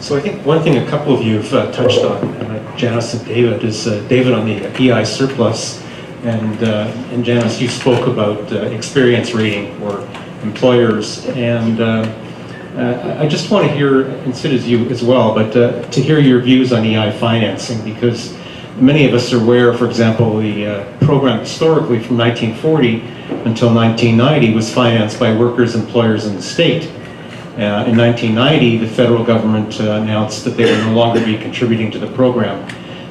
So I think one thing a couple of you have touched on, Janice and David, is David on the EI surplus, and Janice, you spoke about experience rating or employers, and I just want to hear, and Sid is you as well, but to hear your views on EI financing, because many of us are aware, for example, the program historically from 1940 until 1990 was financed by workers, employers, and the state. In 1990, the federal government announced that they would no longer be contributing to the program.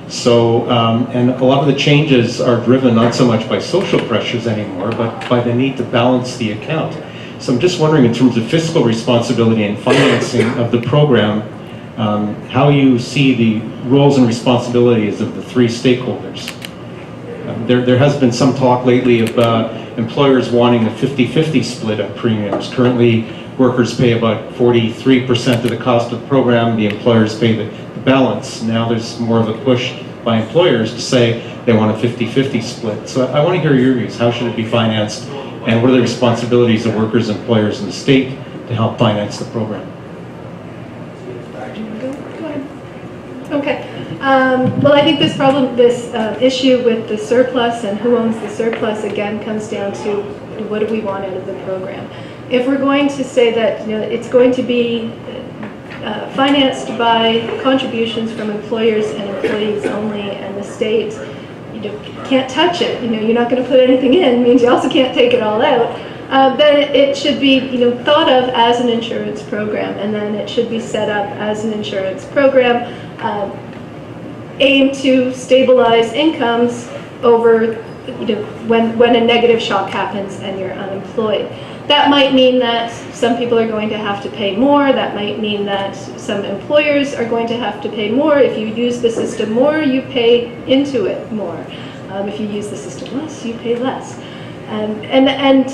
So, and a lot of the changes are driven not so much by social pressures anymore, but by the need to balance the account. So I'm just wondering, in terms of fiscal responsibility and financing of the program, how you see the roles and responsibilities of the three stakeholders. There has been some talk lately of employers wanting a 50-50 split of premiums. Currently, workers pay about 43% of the cost of the program, the employers pay the balance. Now there's more of a push by employers to say they want a 50-50 split. So I want to hear your views. How should it be financed, and what are the responsibilities of workers, employers, and the state to help finance the program? Okay. Well, I think this problem, this issue with the surplus and who owns the surplus, again, comes down to what do we want out of the program. If we're going to say that, you know, it's going to be financed by contributions from employers and employees only, and the state, you know, can't touch it, you know, you're not going to put anything in, means you also can't take it all out, then it should be, you know, thought of as an insurance program, and then it should be set up as an insurance program aimed to stabilize incomes over, you know, when a negative shock happens and you're unemployed. That might mean that some people are going to have to pay more. That might mean that some employers are going to have to pay more. If you use the system more, you pay into it more. If you use the system less, you pay less. And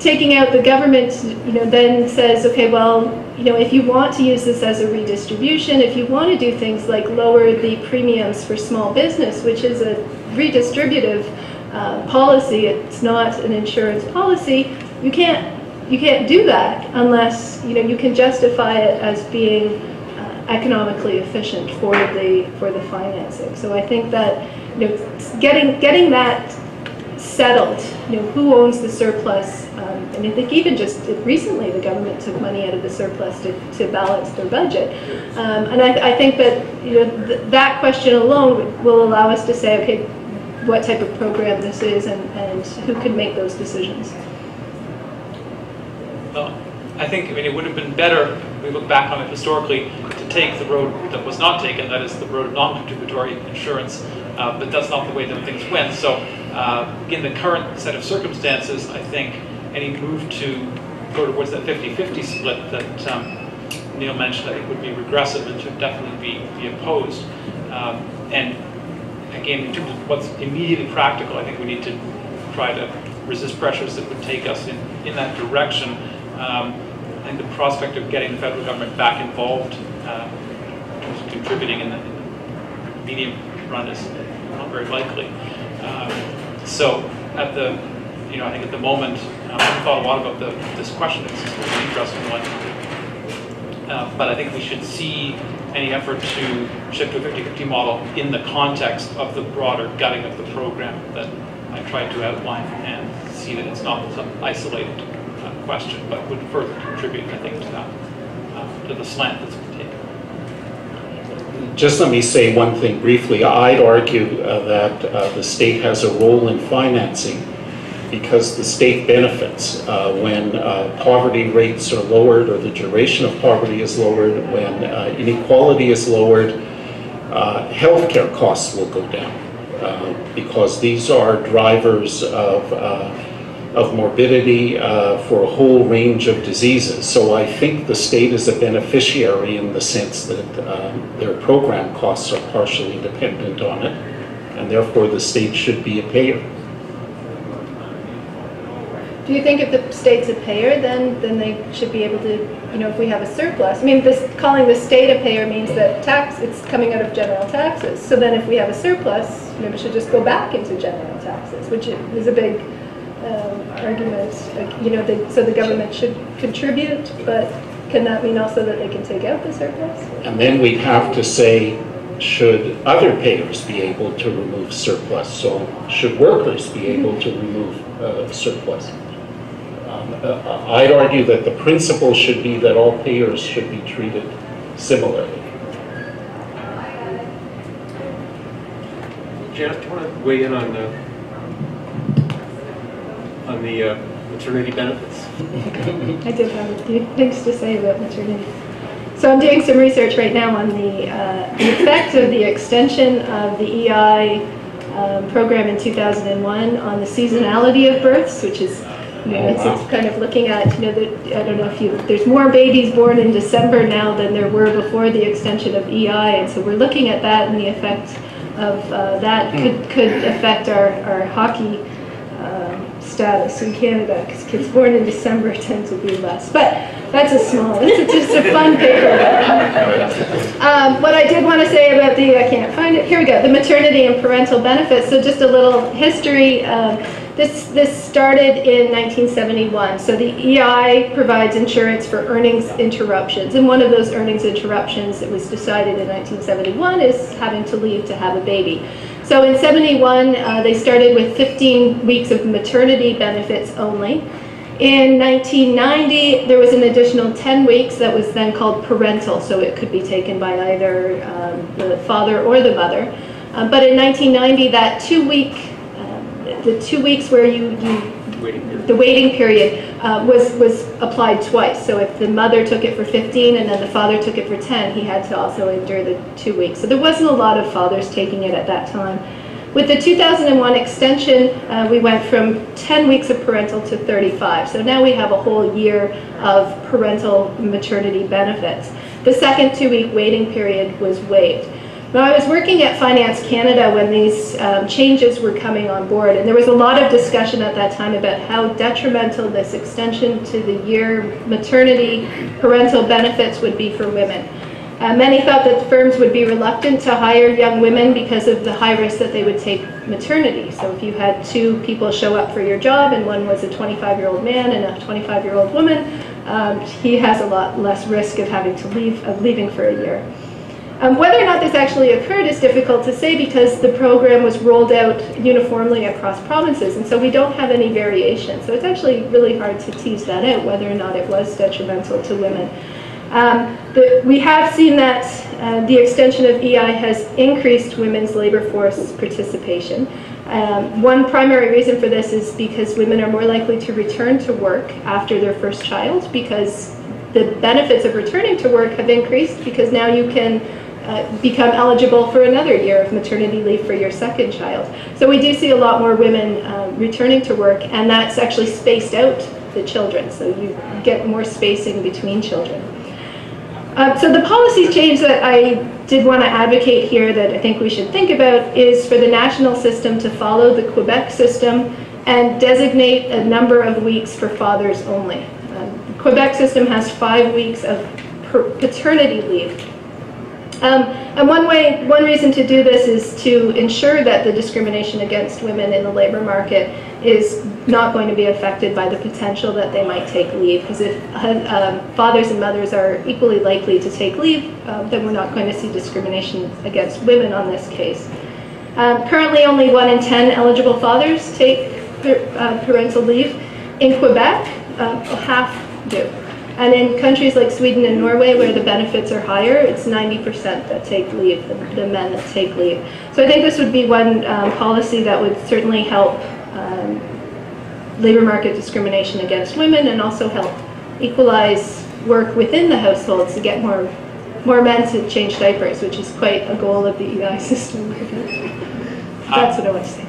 taking out the government, you know, then says, okay, well, you know, if you want to use this as a redistribution, if you want to do things like lower the premiums for small business, which is a redistributive policy, it's not an insurance policy, you can't do that unless, you know, you can justify it as being economically efficient for the financing. So I think that, you know, getting that settled, you know, who owns the surplus, and I think even just recently the government took money out of the surplus to balance their budget, and I think that, you know, that question alone will allow us to say, okay, what type of program this is, and who could make those decisions. Well, I think, I mean, it would have been better, if we look back on it historically, to take the road that was not taken, that is the road of non-contributory insurance, but that's not the way that things went. So in the current set of circumstances, I think any move to go towards that 50-50 split that Neil mentioned, I think would be regressive and should definitely be opposed. And again, in terms of what's immediately practical, I think we need to try to resist pressures that would take us in that direction. And the prospect of getting the federal government back involved in terms of contributing in the medium run is not very likely. So, at the, you know, I think at the moment, I've thought a lot about this question. It's an interesting one, but I think we should see any effort to shift to a 50-50 model in the context of the broader gutting of the program that I tried to outline, and see that it's not some isolated question, but would further contribute, I think, to that, to the slant that's been taken. Just let me say one thing briefly. I'd argue that the state has a role in financing, because the state benefits when poverty rates are lowered, or the duration of poverty is lowered, when inequality is lowered, healthcare costs will go down. Because these are drivers of morbidity for a whole range of diseases. So I think the state is a beneficiary in the sense that their program costs are partially dependent on it, and therefore the state should be a payer. Do you think if the state's a payer, then they should be able to, you know, if we have a surplus? I mean, this, calling the state a payer means that it's coming out of general taxes. So then if we have a surplus, you know, it should just go back into general taxes, which is a big argument. Like, you know, so the government should contribute, but Can that mean also that they can take out the surplus? And then we'd have to say, should other payers be able to remove surplus? So should workers be able to remove surplus? I'd argue that the principle should be that all payers should be treated similarly. Janet, do you want to weigh in on the maternity benefits? I did have a few things to say about maternity. So I'm doing some research right now on the effect of the extension of the EI program in 2001 on the seasonality of births, which is, you know, it's kind of looking at, you know, the, I don't know if you, there's more babies born in December now than there were before the extension of EI, and so we're looking at that and the effect of that could affect our hockey status in Canada, because kids born in December tend to be less. But that's a small, it's just a fun paper. What I did want to say about the, I can't find it, here we go, the maternity and parental benefits. So just a little history. This started in 1971. So the EI provides insurance for earnings interruptions. And one of those earnings interruptions that was decided in 1971 is having to leave to have a baby. So in 71, they started with 15 weeks of maternity benefits only. In 1990, there was an additional 10 weeks that was then called parental. So it could be taken by either the father or the mother. But in 1990, that 2 week the 2 weeks where the waiting period was applied twice. So if the mother took it for 15 and then the father took it for 10, he had to also endure the 2 weeks. So there wasn't a lot of fathers taking it at that time. With the 2001 extension, we went from 10 weeks of parental to 35. So now we have a whole year of parental maternity benefits. The second 2 week waiting period was waived. Now, I was working at Finance Canada when these changes were coming on board, and there was a lot of discussion at that time about how detrimental this extension to the year maternity parental benefits would be for women. Many thought that firms would be reluctant to hire young women because of the high risk that they would take maternity. So if you had two people show up for your job and one was a 25-year-old man and a 25-year-old woman, he has a lot less risk of having to leave, of leaving for a year. Whether or not this actually occurred is difficult to say because the program was rolled out uniformly across provinces, and so we don't have any variation. So it's actually really hard to tease that out, whether or not it was detrimental to women. We have seen that the extension of EI has increased women's labor force participation. One primary reason for this is because women are more likely to return to work after their first child, because the benefits of returning to work have increased because now you can become eligible for another year of maternity leave for your second child. So we do see a lot more women returning to work, and that's actually spaced out the children, so you get more spacing between children. So the policy change that I did want to advocate here that I think we should think about is for the national system to follow the Quebec system and designate a number of weeks for fathers only. Quebec system has 5 weeks of paternity leave. And one reason to do this is to ensure that the discrimination against women in the labor market is not going to be affected by the potential that they might take leave. Because if fathers and mothers are equally likely to take leave, then we're not going to see discrimination against women on this case. Currently, only 1 in 10 eligible fathers take parental leave. In Quebec, half do. And in countries like Sweden and Norway, where the benefits are higher, it's 90% that take leave, the men that take leave. So I think this would be one policy that would certainly help labor market discrimination against women, and also help equalize work within the households to get more men to change diapers, which is quite a goal of the EI system. That's what I want to say.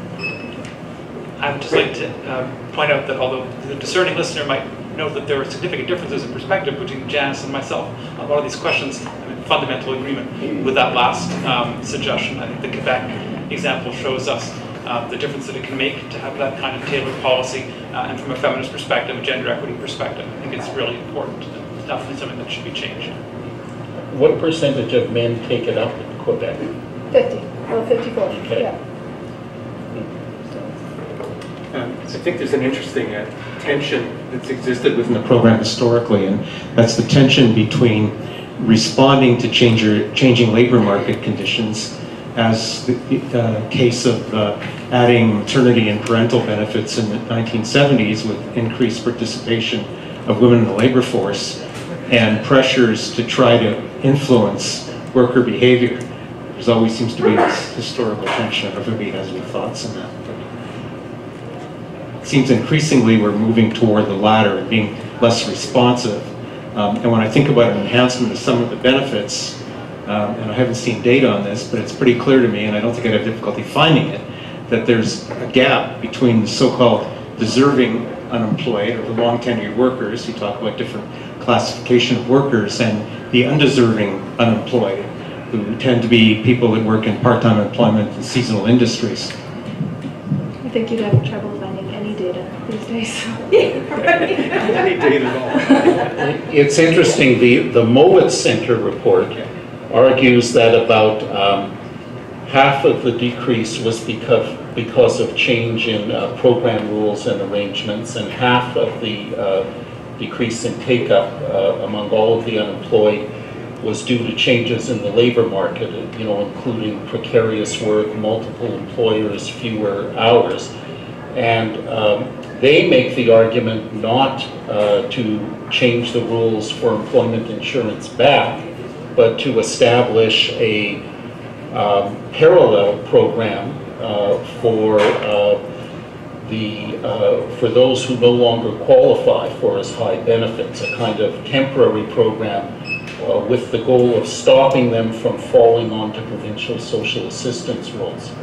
I would just like to point out that although the discerning listener might note that there are significant differences in perspective between Janice and myself on a lot of these questions, I'm in fundamental agreement with that last suggestion. I think the Quebec example shows us the difference that it can make to have that kind of tailored policy, and from a feminist perspective, a gender equity perspective, I think it's really important. It's definitely something that should be changed. What percentage of men take it up in Quebec? 50, or 54, okay. Yeah. I think there's an interesting tension that's existed within the program historically, and that's the tension between responding to changing labor market conditions, as the case of adding maternity and parental benefits in the 1970s with increased participation of women in the labor force, and pressures to try to influence worker behavior. There always seems to be this historical tension. I don't know if anybody has any thoughts on that. It seems increasingly we're moving toward the latter and being less responsive. And when I think about an enhancement of some of the benefits, and I haven't seen data on this, but it's pretty clear to me, and I don't think I'd have difficulty finding it, that there's a gap between the so-called deserving unemployed, or the long-tenured workers, you talk about different classification of workers, and the undeserving unemployed, who tend to be people that work in part-time employment and seasonal industries. I think you'd have trouble finding any data these days. Any data at all. It's interesting, the Mowat Center report argues that about half of the decrease was because of change in program rules and arrangements, and half of the decrease in take-up among all of the unemployed was due to changes in the labor market, you know, including precarious work, multiple employers, fewer hours. And they make the argument not to change the rules for employment insurance back, but to establish a parallel program for those who no longer qualify for as high benefits, a kind of temporary program with the goal of stopping them from falling onto provincial social assistance rolls.